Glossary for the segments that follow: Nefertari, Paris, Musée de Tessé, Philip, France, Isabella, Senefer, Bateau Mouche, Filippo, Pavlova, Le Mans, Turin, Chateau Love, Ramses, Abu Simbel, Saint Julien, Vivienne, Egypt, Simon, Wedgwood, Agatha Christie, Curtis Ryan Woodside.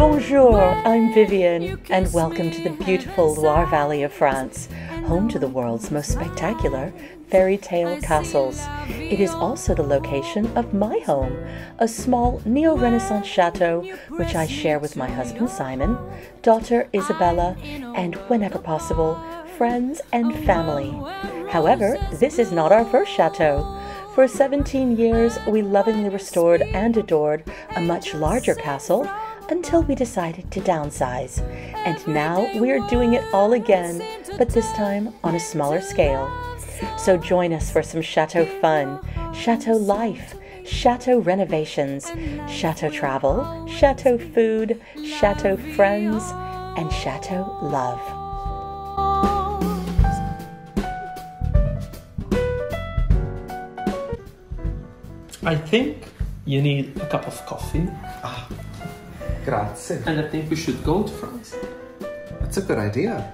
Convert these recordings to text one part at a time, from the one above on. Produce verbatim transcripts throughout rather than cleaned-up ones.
Bonjour, I'm Vivienne, and welcome to the beautiful Loire Valley of France, home to the world's most spectacular fairy tale castles. It is also the location of my home, a small neo-Renaissance chateau which I share with my husband Simon, daughter Isabella, and whenever possible, friends and family. However, this is not our first chateau. For seventeen years, we lovingly restored and adored a much larger castle until we decided to downsize. And now we are doing it all again, but this time on a smaller scale. So join us for some chateau fun, chateau life, chateau renovations, chateau travel, chateau food, chateau friends, and chateau love. I think you need a cup of coffee. Ah, grazie. And I think we should go to France. That's a good idea.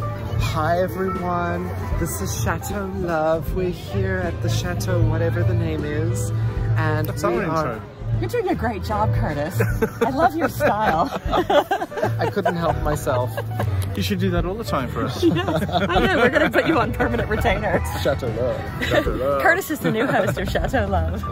Hi everyone, this is Chateau Love. We're here at the Chateau, whatever the name is. And that's our intro. You're doing a great job, Curtis. I love your style. I couldn't help myself. You should do that all the time for us. Yes, I know, we're going to put you on permanent retainer. Chateau Love. Chateau Love. Curtis is the new host of Chateau Love.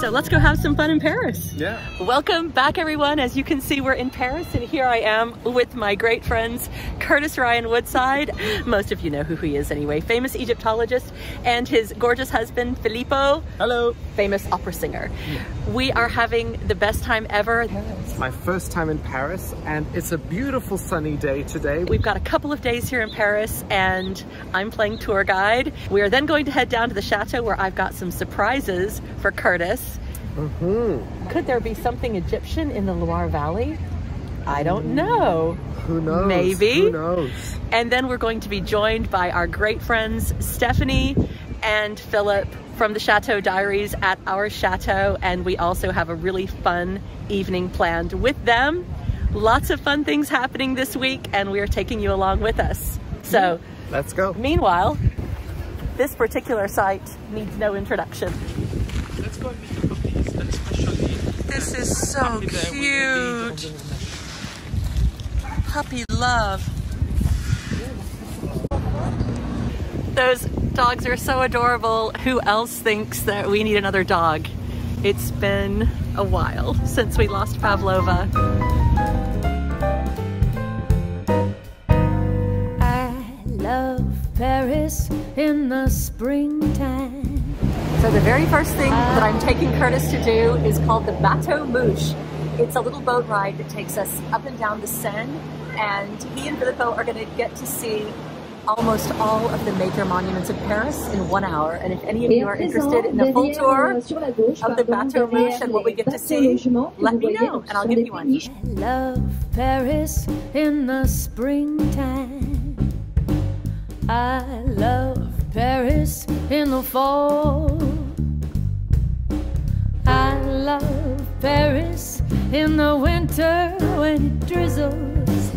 So let's go have some fun in Paris. Yeah. Welcome back, everyone. As you can see, we're in Paris, and here I am with my great friends, Curtis Ryan Woodside. Most of you know who he is anyway. Famous Egyptologist, and his gorgeous husband, Filippo. Hello. Famous opera singer. Yeah. We are having the best time ever. It's my first time in Paris, and it's a beautiful sunny day today. We've got a couple of days here in Paris, and I'm playing tour guide. We are then going to head down to the chateau where I've got some surprises for Curtis. Mm-hmm. Could there be something Egyptian in the Loire Valley? I don't know. Who knows? Maybe. Who knows? And then we're going to be joined by our great friends Stephanie and Philip from the Chateau Diaries at our chateau, and we also have a really fun evening planned with them. Lots of fun things happening this week, and we are taking you along with us. So let's go. Meanwhile, this particular site needs no introduction. Let's go and meet the police, and especially this is so cute. Puppy love. Those dogs are so adorable. Who else thinks that we need another dog? It's been a while since we lost Pavlova. I love Paris in the springtime. So the very first thing that I'm taking Curtis to do is called the Bateau Mouche. It's a little boat ride that takes us up and down the Seine, and he and Filippo are going to get to see almost all of the major monuments of Paris in one hour. And if any of you are interested in the full tour of the Bateau Mouche and what we get to see, let me know and I'll give you one. I love Paris in the springtime. I love Paris in the fall. I love Paris in the winter when it drizzles.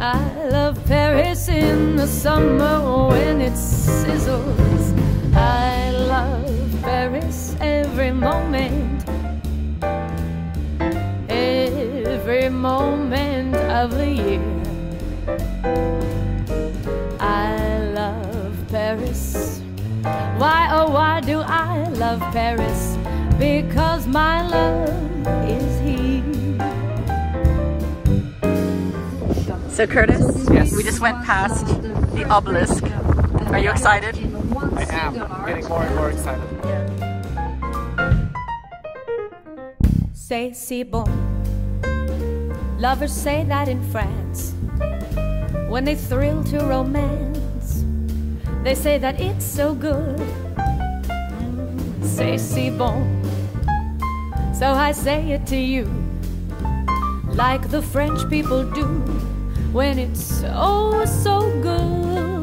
I love Paris in the summer when it sizzles. I love Paris every moment, every moment of the year. I love Paris. Why, oh why do I love Paris? Because my love is here. So Curtis, yes. We just went past the obelisk. Are you excited? I am. I'm getting more and more excited. C'est si bon. Lovers say that in France. When they thrill to romance, they say that it's so good. C'est si bon. So I say it to you, like the French people do, when it's oh so good.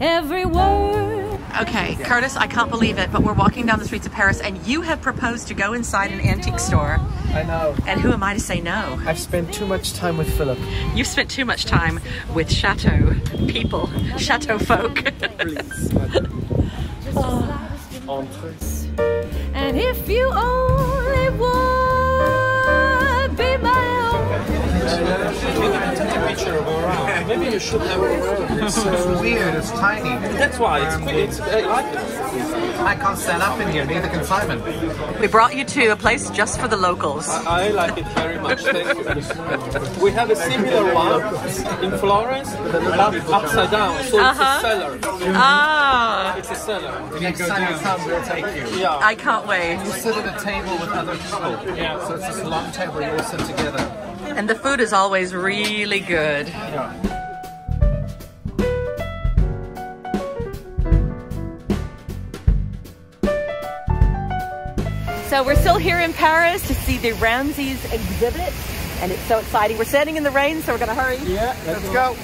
Every word Okay, yeah. Curtis, I can't believe it, but we're walking down the streets of Paris and you have proposed to go inside an antique store. I know. And who am I to say no? I've spent too much time with Philip. You've spent too much time with chateau people, chateau folk. Please. And if you only would be my own. Maybe you should have a road. It's so weird, it's tiny. That's why, it's quick. It's, I, I can't stand up in here, neither can Simon. We brought you to a place just for the locals. I, I like it very much, thank you. We have a similar one in Florence, but upside down, so uh-huh. It's a cellar. Ah. It's a cellar. Next time it comes, we'll take you. Yeah. I can't wait. You sit at a table with other people, yeah. So it's this long table, you all sit together. And the food is always really good. Yeah. So we're still here in Paris to see the Ramses exhibit, and it's so exciting. We're standing in the rain, so we're gonna hurry. Yeah, let's, let's go. go.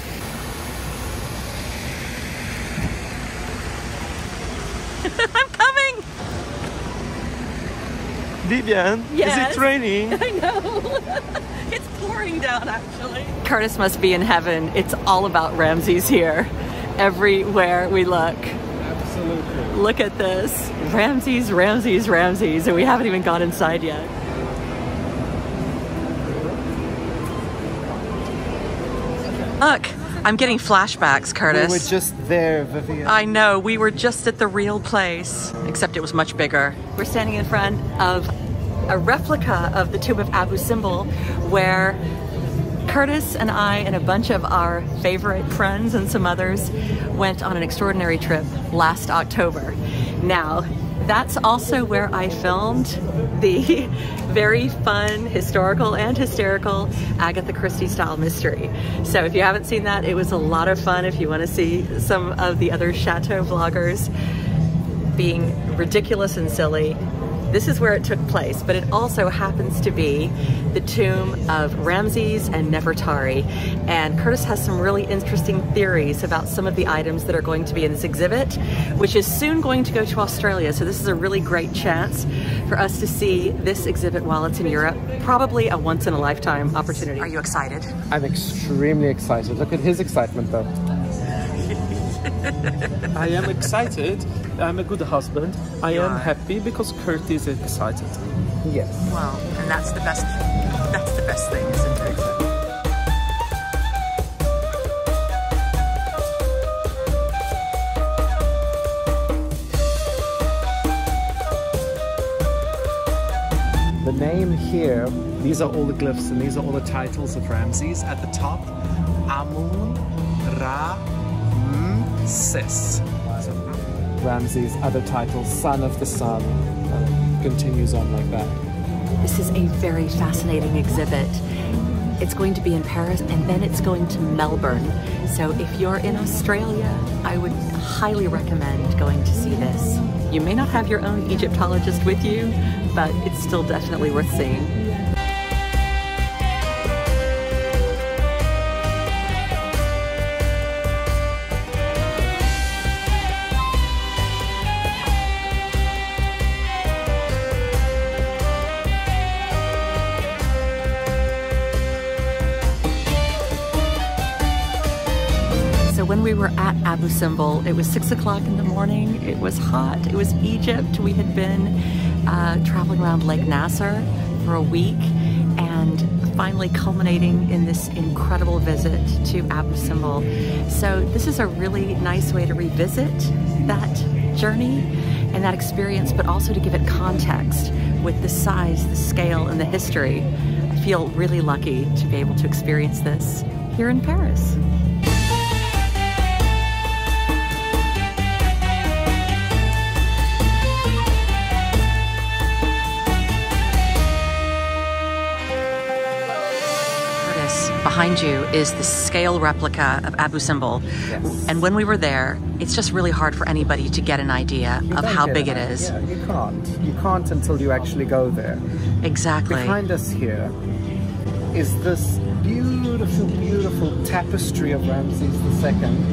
I'm coming! Vivienne, yes. Is it raining? I know. It's pouring down, actually. Curtis must be in heaven. It's all about Ramses here. Everywhere we look. Absolutely. Look at this. Ramses, Ramses, Ramses. And we haven't even gone inside yet. Look, I'm getting flashbacks, Curtis. We were just there, Vivienne. I know. We were just at the real place. Except it was much bigger. We're standing in front of a replica of the tomb of Abu Simbel, where Curtis and I and a bunch of our favorite friends and some others went on an extraordinary trip last October. Now, that's also where I filmed the very fun, historical and hysterical Agatha Christie style mystery. So if you haven't seen that, it was a lot of fun if you want to see some of the other Chateau vloggers being ridiculous and silly. This is where it took place, but it also happens to be the tomb of Ramses and Nefertari. And Curtis has some really interesting theories about some of the items that are going to be in this exhibit, which is soon going to go to Australia. So this is a really great chance for us to see this exhibit while it's in Europe. Probably a once in a lifetime opportunity. Are you excited? I'm extremely excited. Look at his excitement though. I am excited. I'm a good husband. I yeah. am happy because Curtis is excited. Yes. Wow, and that's the best. That's the best thing, isn't it? The name here. These are all the glyphs, and these are all the titles of Ramses. At the top, Amun Ra Mses. Ramses, other titles, son of the sun, and continues on like that. This is a very fascinating exhibit. It's going to be in Paris and then it's going to Melbourne. So if you're in Australia, I would highly recommend going to see this. You may not have your own Egyptologist with you, but it's still definitely worth seeing. We were at Abu Simbel. It was six o'clock in the morning. It was hot. It was Egypt. We had been uh, traveling around Lake Nasser for a week and finally culminating in this incredible visit to Abu Simbel. So this is a really nice way to revisit that journey and that experience, but also to give it context with the size, the scale, and the history. I feel really lucky to be able to experience this here in Paris. Behind you is the scale replica of Abu Simbel. Yes. And when we were there, it's just really hard for anybody to get an idea you of how big it is. Yeah, you can't. You can't until you actually go there. Exactly. Behind us here is this beautiful, beautiful tapestry of Ramses the Second.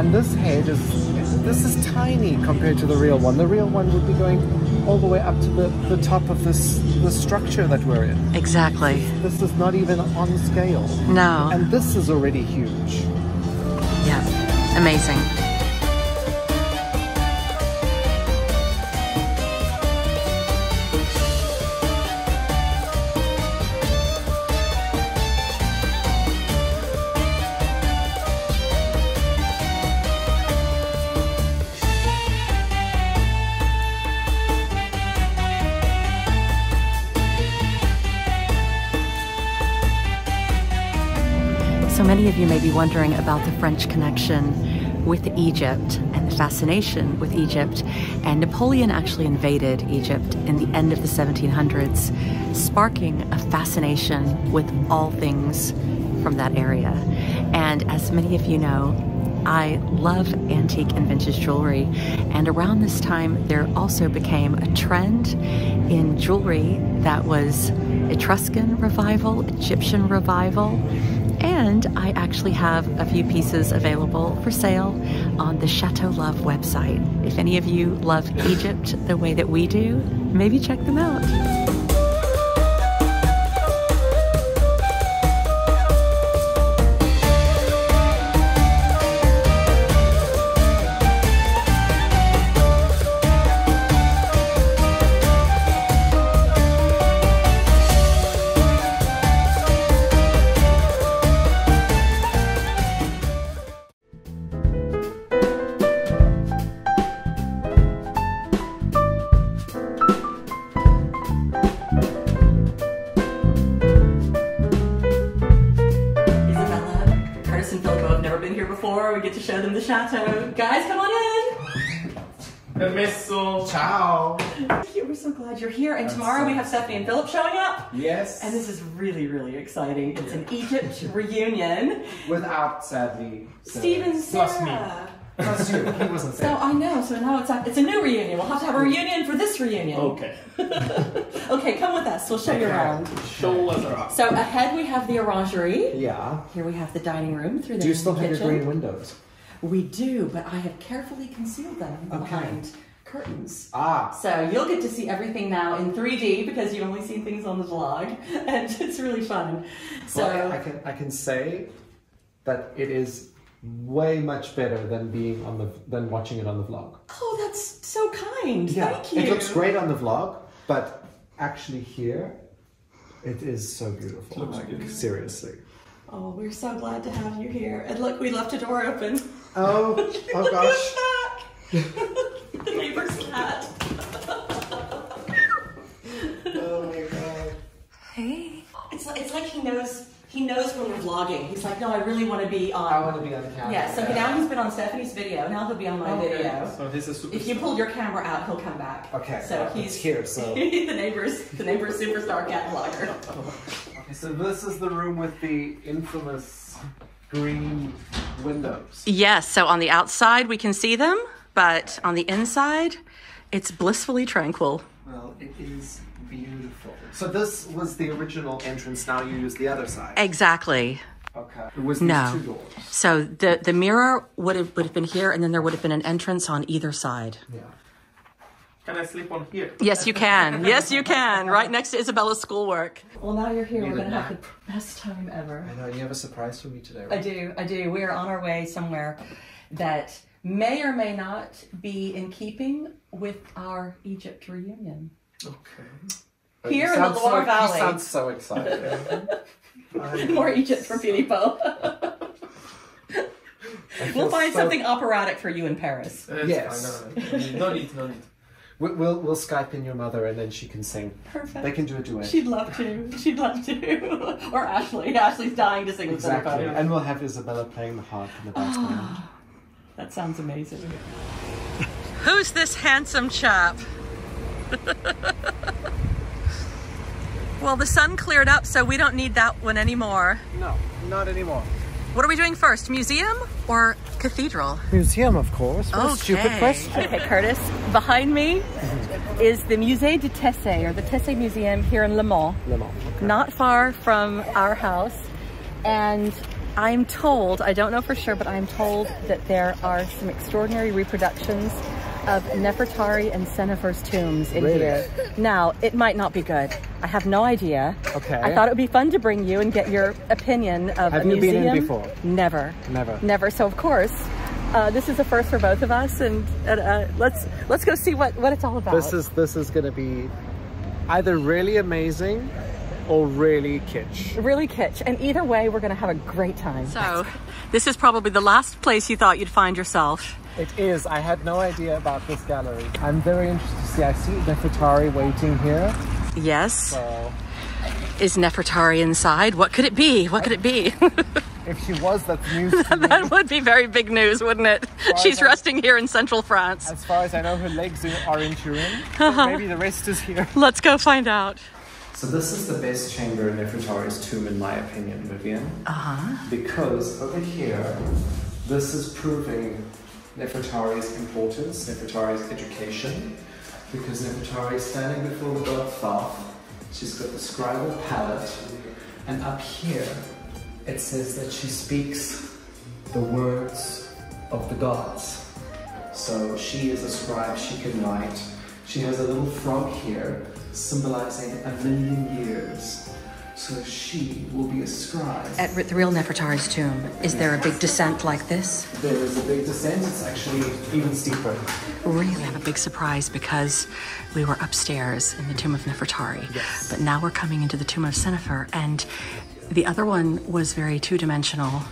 And this head is, this is tiny compared to the real one. The real one would be going all the way up to the, the top of this the structure that we're in. Exactly. This, this is not even on scale. No. And this is already huge. Yeah, amazing. So many of you may be wondering about the French connection with Egypt and the fascination with Egypt. And Napoleon actually invaded Egypt in the end of the seventeen hundreds, sparking a fascination with all things from that area. And as many of you know, I love antique and vintage jewelry, and around this time there also became a trend in jewelry that was Etruscan revival, Egyptian revival, and I actually have a few pieces available for sale on the Chateau Love website. If any of you love Egypt the way that we do, maybe check them out. Them the chateau. Guys, come on in! The missile. Ciao! We're so glad you're here, and tomorrow we have Stephanie and Philip showing up. Yes. And this is really, really exciting. It's an Egypt reunion. Without, sadly, Steve and Sarah. Plus me. Plus you. He wasn't there. So I know, so now it's a, it's a new reunion. We'll have to have a reunion for this reunion. Okay. Okay, come with us. We'll show okay. you around. Show us around. So ahead we have the orangery. Yeah. Here we have the dining room through the kitchen. Do you still have your green windows? We do, but I have carefully concealed them behind okay. curtains. Ah. So you'll get to see everything now in three D because you only see things on the vlog, and it's really fun. So well, I, I can I can say that it is way much better than being on the than watching it on the vlog. Oh, that's so kind. Yeah. Thank you. It looks great on the vlog, but actually here, it is so beautiful. It looks like, good. Seriously. Oh, we're so glad to have you here. And look, we left a door open. Oh, oh gosh. Back. The neighbor's cat. Oh my god. Hey. It's like, it's like he knows he knows when we're vlogging. He's like, no, I really want to be on. I want to be on the camera. Yeah, so yeah. now he's been on Stephanie's video. Now he'll be on my oh, video. Yeah. So he's a superstar. If you pull your camera out, he'll come back. Okay. So well, he's here. So the neighbor's the neighbor's superstar cat vlogger. So this is the room with the infamous green windows. Yes, so on the outside we can see them, but on the inside it's blissfully tranquil. Well, it is beautiful. So this was the original entrance, now you use the other side. Exactly. Okay. It was no. these two doors. So the, the mirror would have, would have been here, and then there would have been an entrance on either side. Yeah. Can I sleep on here? Yes, you can. Yes, you can. Right next to Isabella's schoolwork. Well, now you're here. We're going to have the best time ever. I know. You have a surprise for me today, right? I do. I do. We are on our way somewhere that may or may not be in keeping with our Egypt reunion. Okay. Here in the Loire Valley. You sound so excited. More Egypt for Filippo. We'll find something operatic for you in Paris. Yes. No need, no need. We'll, we'll Skype in your mother, and then she can sing. Perfect. They can do a duet. She'd love to. She'd love to. Or Ashley. Ashley's dying to sing with Exactly. Senefer. And we'll have Isabella playing the harp in the background. Oh, that sounds amazing. Who's this handsome chap? Well, the sun cleared up, so we don't need that one anymore. No, not anymore. What are we doing first? Museum or cathedral? Museum, of course. What okay. a stupid question. Okay, Curtis, behind me is the Musée de Tessé, or the Tessé Museum here in Le Mans. Le Mans. Okay. Not far from our house. And I'm told, I don't know for sure, but I'm told that there are some extraordinary reproductions of Nefertari and Senefer's tombs in really? here. Now, it might not be good. I have no idea. Okay. I thought it would be fun to bring you and get your opinion of have a museum. Have you been in before? Never. Never. Never. So, of course, uh, this is a first for both of us, and uh, let's let's go see what, what it's all about. This is, this is going to be either really amazing or really kitsch. Really kitsch. And either way, we're going to have a great time. So, this is probably the last place you thought you'd find yourself. It is. I had no idea about this gallery. I'm very interested to see. I see Nefertari waiting here. Yes. So. Is Nefertari inside? What could it be? What could it be? If she was, that's news to me. That would be very big news, wouldn't it? She's resting here in central France. As far as I know, her legs are in Turin. Uh-huh. Maybe the rest is here. Let's go find out. So this is the best chamber in Nefertari's tomb, in my opinion, Vivienne. Uh-huh. Because over here, this is proving Nefertari's importance, Nefertari's education, because Nefertari is standing before the god Thoth. She's got the scribal palette, and up here it says that she speaks the words of the gods. So she is a scribe, she can write. She has a little frog here symbolizing a million years. So she will be a scribe. At the real Nefertari's tomb, is there a big descent like this? There is a big descent. It's actually even steeper. Really, I have a big surprise because we were upstairs in the tomb of Nefertari. Yes. But now we're coming into the tomb of Senefer, and the other one was very two-dimensional.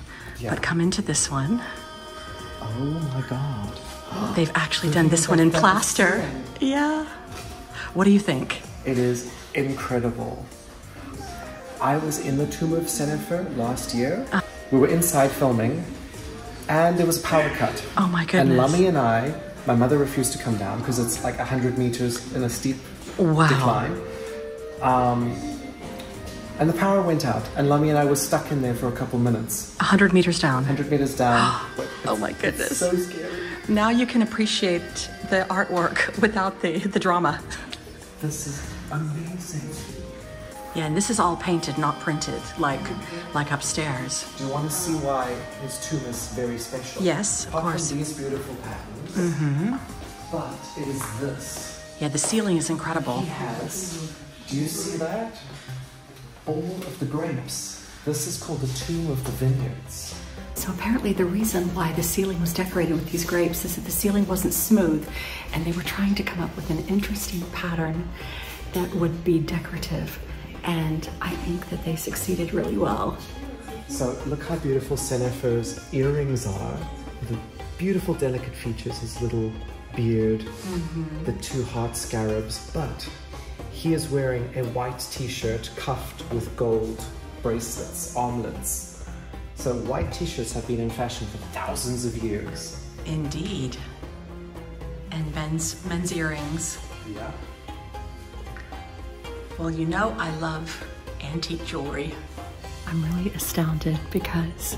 Yeah. But come into this one. Oh my God. They've actually done this one in plaster. Yeah. What do you think? It is incredible. I was in the tomb of Senefer last year. Uh, we were inside filming, and there was a power cut. Oh my goodness. And Lummy and I, my mother refused to come down because it's like one hundred meters in a steep wow. decline. Um, and the power went out, and Lummy and I were stuck in there for a couple minutes. one hundred meters down. one hundred meters down. Oh my goodness. It's so scary. Now you can appreciate the artwork without the, the drama. This is amazing. Yeah, and this is all painted, not printed, like like upstairs. Do you want to see why his tomb is very special? Yes, of course. These beautiful patterns, mm-hmm. but it is this. Yeah, the ceiling is incredible. He has, do you see that? All of the grapes. This is called the Tomb of the Vineyards. So apparently the reason why the ceiling was decorated with these grapes is that the ceiling wasn't smooth, and they were trying to come up with an interesting pattern that would be decorative. And I think that they succeeded really well. So look how beautiful Senefer's earrings are. The beautiful delicate features, his little beard, mm-hmm. the two heart scarabs, but he is wearing a white t-shirt cuffed with gold bracelets, armlets. So white t-shirts have been in fashion for thousands of years. Indeed. And men's, men's earrings. Yeah. Well, you know I love antique jewelry. I'm really astounded because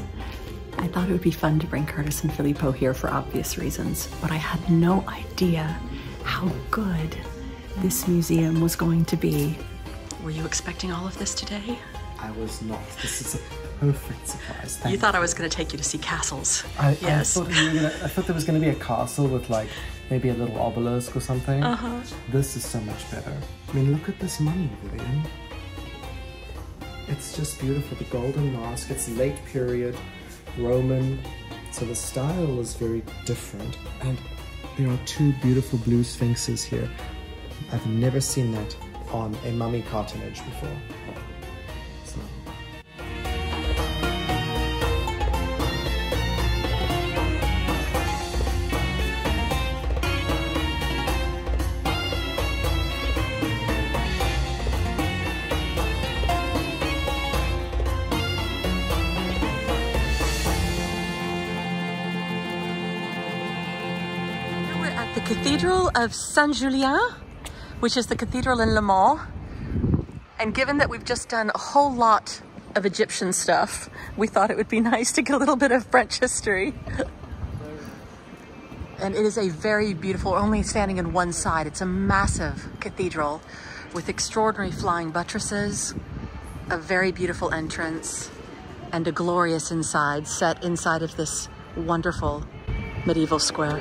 I thought it would be fun to bring Curtis and Filippo here for obvious reasons, but I had no idea how good this museum was going to be. Were you expecting all of this today? I was not. This is a perfect surprise. Thank you. Thought I was going to take you to see castles. I, yes. I thought, we were gonna, I thought there was going to be a castle with like maybe a little obelisk or something. Uh-huh. This is so much better. I mean, look at this money, Vivienne. It's just beautiful. The golden mask. It's late period, Roman. So the style is very different. And there are two beautiful blue sphinxes here. I've never seen that on a mummy cartonnage before. Cathedral of Saint Julien, which is the cathedral in Le Mans. And given that we've just done a whole lot of Egyptian stuff, we thought it would be nice to get a little bit of French history. And it is a very beautiful, only standing on one side. It's a massive cathedral with extraordinary flying buttresses, a very beautiful entrance, and a glorious inside set inside of this wonderful medieval square.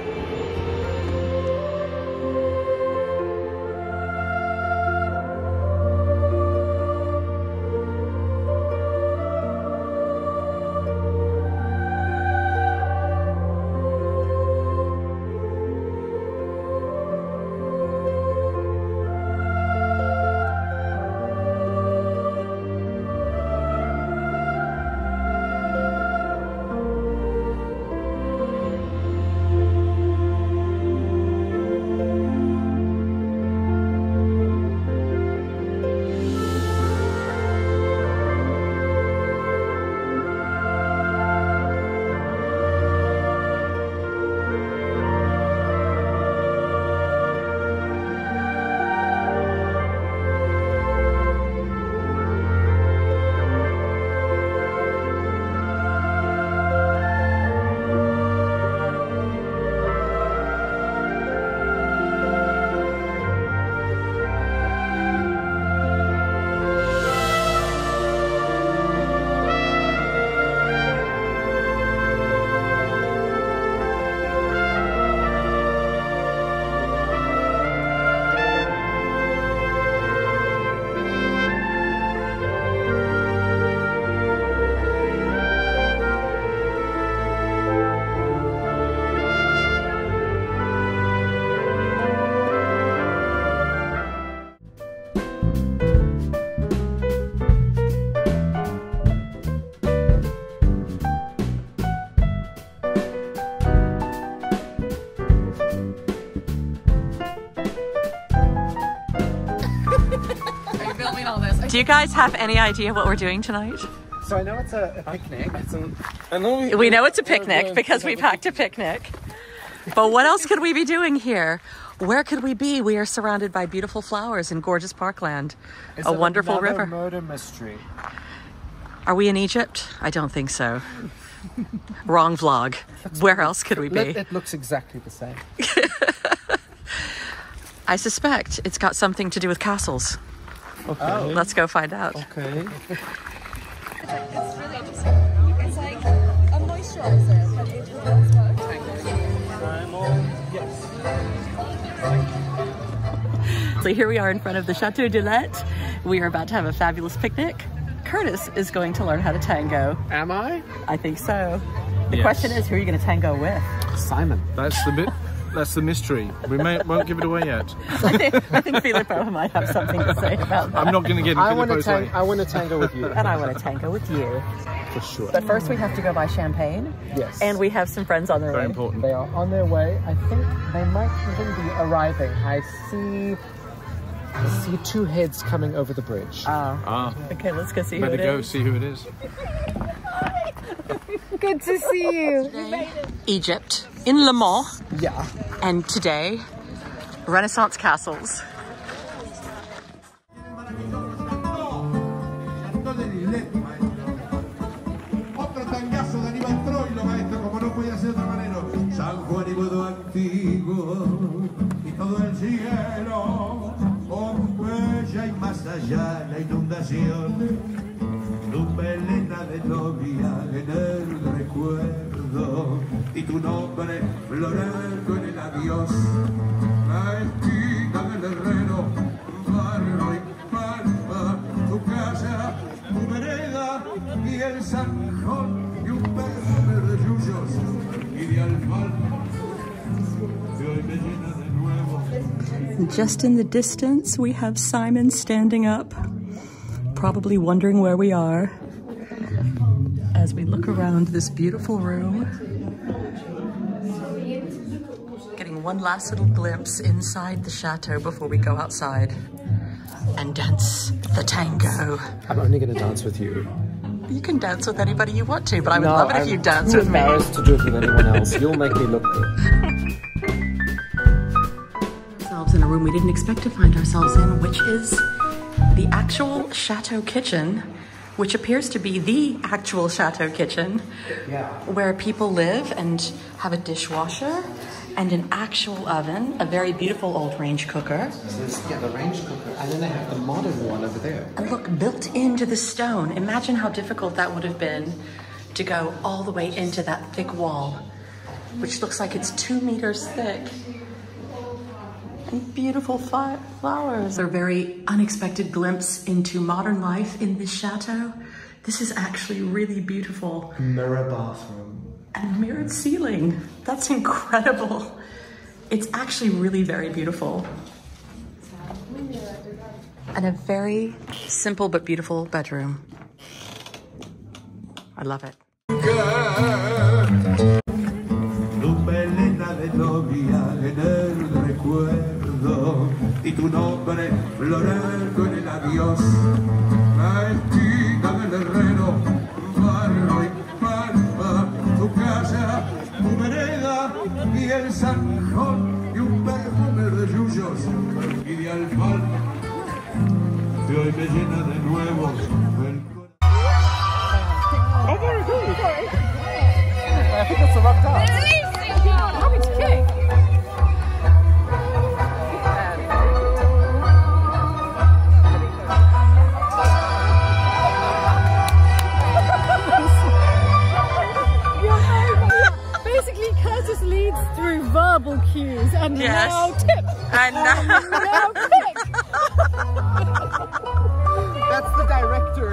Do you guys have any idea what we're doing tonight? So I know it's a, a picnic. It's a, I know we, we know it's a picnic uh, because we packed a picnic. But what else could we be doing here? Where could we be? We are surrounded by beautiful flowers and gorgeous parkland. Is a wonderful river. Murder mystery. Are we in Egypt? I don't think so. Wrong vlog. Where else could we be? It looks exactly the same. I suspect it's got something to do with castles. Okay. Oh. Let's go find out. Okay. It's really interesting. It's like a moisturizer, but it just doesn't work. Yes. So here we are in front of the Chateau d'Islette. We are about to have a fabulous picnic. Curtis is going to learn how to tango. Am I? I think so. The yes. question is, who are you going to tango with? Simon. That's the bit. That's the mystery. We may, won't give it away yet. I think, I think Filippo might have something to say about that. I'm not going to get into Filippo's way. I want to tango with you. And I want to tango with you. For sure. But first we have to go buy champagne. Yes. And we have some friends on their Very way. Very important. They are on their way. I think they might even be arriving. I see... I see two heads coming over the bridge. Ah. ah. Okay, let's go see who Better it is. Better go see who it is. Hi. Good to see you. You made it. Egypt. In Le Mans. Yeah. And today, Renaissance castles. Y tu nombre, Lorenzo en el adiós, la esquina del herrero, barro y palma, tu casa, tu vereda y el zanjón y un perro de yuyos y de alfalfa, y hoy me llena de nuevo. Just in the distance, we have Simon standing up, probably wondering where we are. As we look around this beautiful room, getting one last little glimpse inside the chateau before we go outside and dance the tango. I'm only going to dance with you. You can dance with anybody you want to, but I would no, love it I'm if you dance with me. I'm embarrassed to do it with anyone else. You'll make me look good. Ourselves in a room we didn't expect to find ourselves in, which is the actual chateau kitchen, which appears to be the actual chateau kitchen, yeah, where people live and have a dishwasher and an actual oven, a very beautiful old range cooker. This, yeah, the range cooker. And then they have the modern one over there. And look, built into the stone. Imagine how difficult that would have been to go all the way into that thick wall, which looks like it's two meters thick. And beautiful flowers. A very unexpected glimpse into modern life in this chateau. This is actually really beautiful. Mirror bathroom. And mirrored ceiling. That's incredible. It's actually really very beautiful. And a very simple but beautiful bedroom. I love it. I think that's the rough dog. Through verbal cues and yes. Now tip. And now, now tip. That's the director.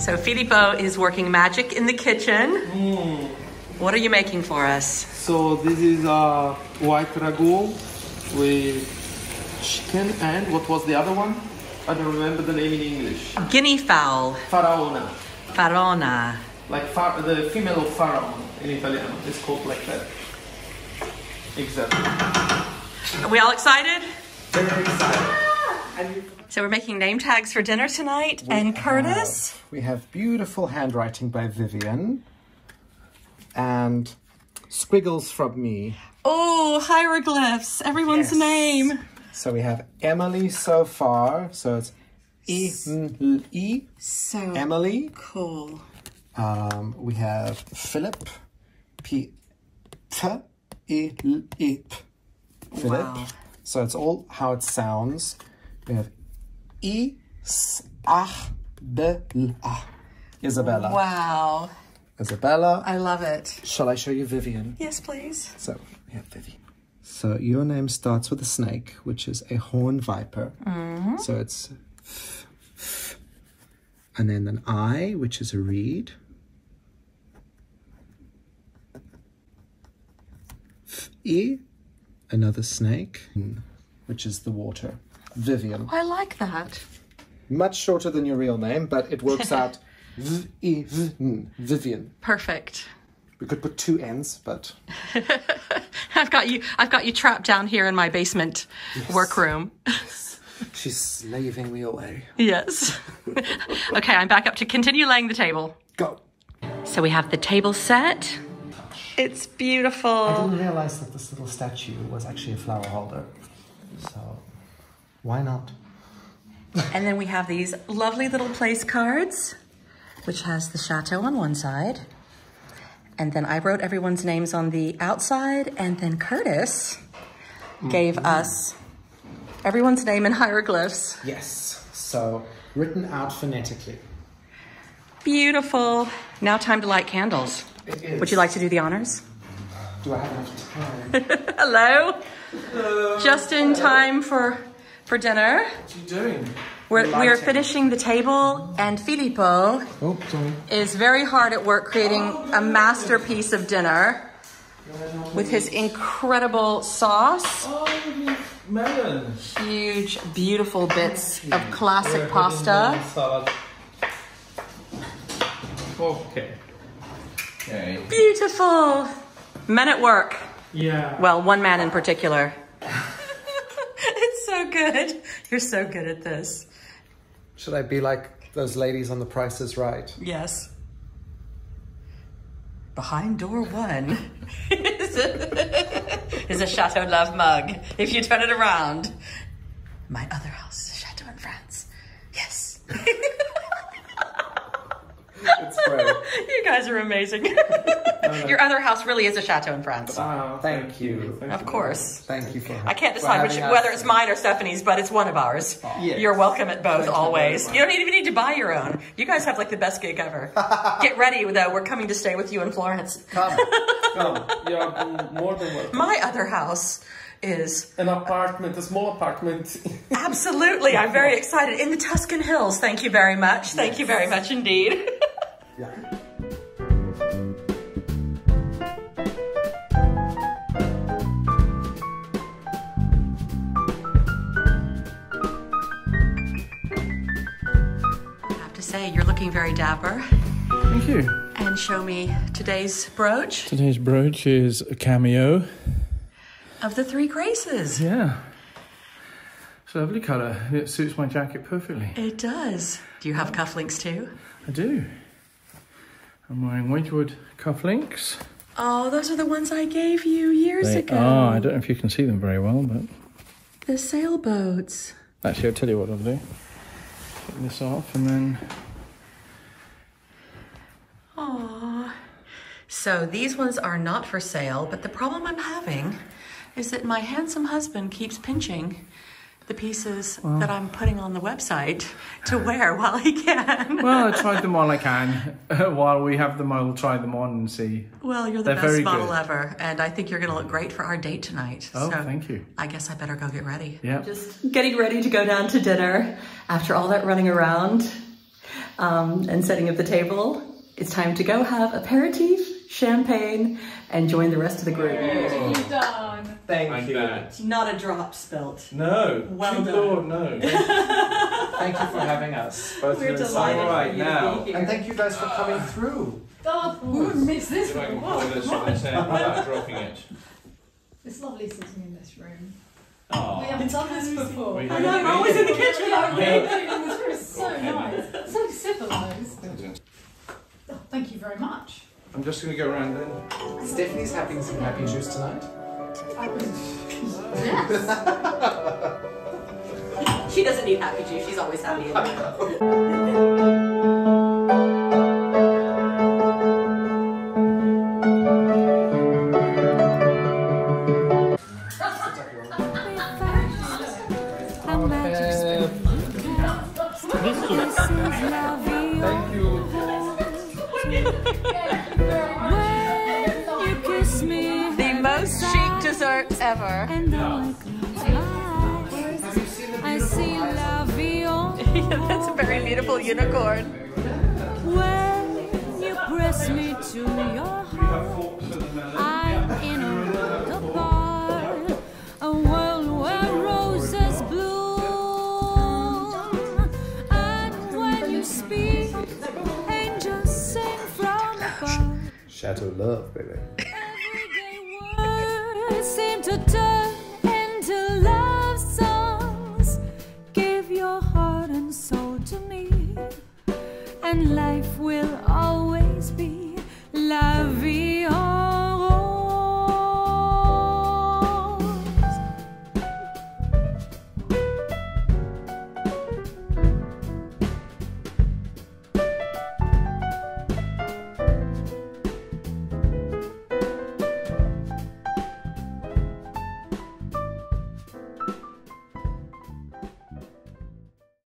So Filippo is working magic in the kitchen. Mm. What are you making for us? So this is a white ragout with chicken and what was the other one? I don't remember the name in English. Guinea fowl. Faraona. Faraona. Like far the female of pharaoh in Italian. It's called like that. Exactly. Are we all excited? Very excited. So we're making name tags for dinner tonight, we and Curtis. Have, we have beautiful handwriting by Vivienne and squiggles from me. Oh, hieroglyphs, everyone's yes. name. So we have Emily so far, so it's E M L E. So Emily. Cool. Um, we have Philip, P T E L I P. Philip. Wow. So it's all how it sounds. We have E S A H Isabella. Isabella. Wow. Isabella. I love it. Shall I show you Vivienne? Yes, please. So, yeah, Vivienne. So your name starts with a snake, which is a horn viper. Mm-hmm. So it's... And then an I, which is a reed. E, another snake, which is the water. Vivienne. Oh, I like that. Much shorter than your real name, but it works out. V E V N. Vivienne. Perfect. We could put two N's, but I've got you. I've got you trapped down here in my basement yes. workroom. Yes. She's slaving me away. Yes. Okay, I'm back up to continue laying the table. Go. So we have the table set. It's beautiful. I didn't realize that this little statue was actually a flower holder. So why not? And then we have these lovely little place cards, which has the chateau on one side. And then I wrote everyone's names on the outside. And then Curtis mm-hmm. gave us everyone's name in hieroglyphs. Yes, so written out phonetically. Beautiful. Now time to light candles. It is. Would you like to do the honors? Do I have enough time? Hello? Hello. Just in Hello. time for, for dinner. What are you doing? We're, we are finishing the table, and Filippo oh, is very hard at work creating a masterpiece of dinner with his incredible sauce. Huge, beautiful bits of classic pasta. Okay. Beautiful. Men at work. Yeah. Well, one man in particular. It's so good. You're so good at this. Should I be like those ladies on The Price is Right? Yes. Behind door one is, a, is a Chateau Love mug. If you turn it around. My other house, Chateau in France. Yes. It's great. You guys are amazing. uh, Your other house really is a Chateau in France. Wow, thank, thank you. Thank of you course. Thank you for I can't decide which, whether it's mine or Stephanie's, but it's one of ours. Oh, yes. You're welcome at both, thank always. You, you don't even need to buy your own. You guys have like the best gig ever. Get ready, though. We're coming to stay with you in Florence. Come. Come. You're more than welcome. My other house is an apartment, a small apartment. Absolutely. I'm very excited. In the Tuscan Hills. Thank you very much. Thank yes. you very much indeed. Yeah. I have to say, you're looking very dapper. Thank you. And show me today's brooch. Today's brooch is a cameo. Of the Three Graces. Yeah. It's a lovely colour. It suits my jacket perfectly. It does. Do you have cufflinks too? I do. I'm wearing Wedgwood cufflinks. Oh, those are the ones I gave you years they ago. Oh, I don't know if you can see them very well, but... They're sailboats. Actually, I'll tell you what I'll do. Take this off and then... Aww. So these ones are not for sale, but the problem I'm having... is that my handsome husband keeps pinching the pieces well, that I'm putting on the website to wear while he can. Well, I tried them while I can. While we have them, I will try them on and see. Well, you're the They're best model good. ever, and I think you're going to look great for our date tonight. Oh, so thank you. I guess I better go get ready. Yeah. Just getting ready to go down to dinner after all that running around um, and setting up the table. It's time to go have aperitif, champagne, and join the rest of the group. Oh. Thank I'm you. Bad. Not a drop spilt. No. Well done. Lord, no. Thank you for having us. Both We're delighted right now. And thank you guys for coming through. Oh, we would miss this one. Without dropping it. It's lovely sitting in this room. Oh, we haven't done this before. I know, I'm always in the kitchen. Aren't we? This room is so nice. So civilised. Oh, thank you very much. I'm just going to go around then. Stephanie's having some happy juice tonight. Yes. She doesn't need happy juice, she's always happy in her. This is magic. ever. And no. Have you seen the beautiful I see la vie. That's a very beautiful unicorn. When you press me to your heart, I'm in a world apart, a world where roses bloom. And when you speak, angels sing from above. Chateau Love, baby. Seem to turn into love songs. Give your heart and soul to me, and life will always be la vie.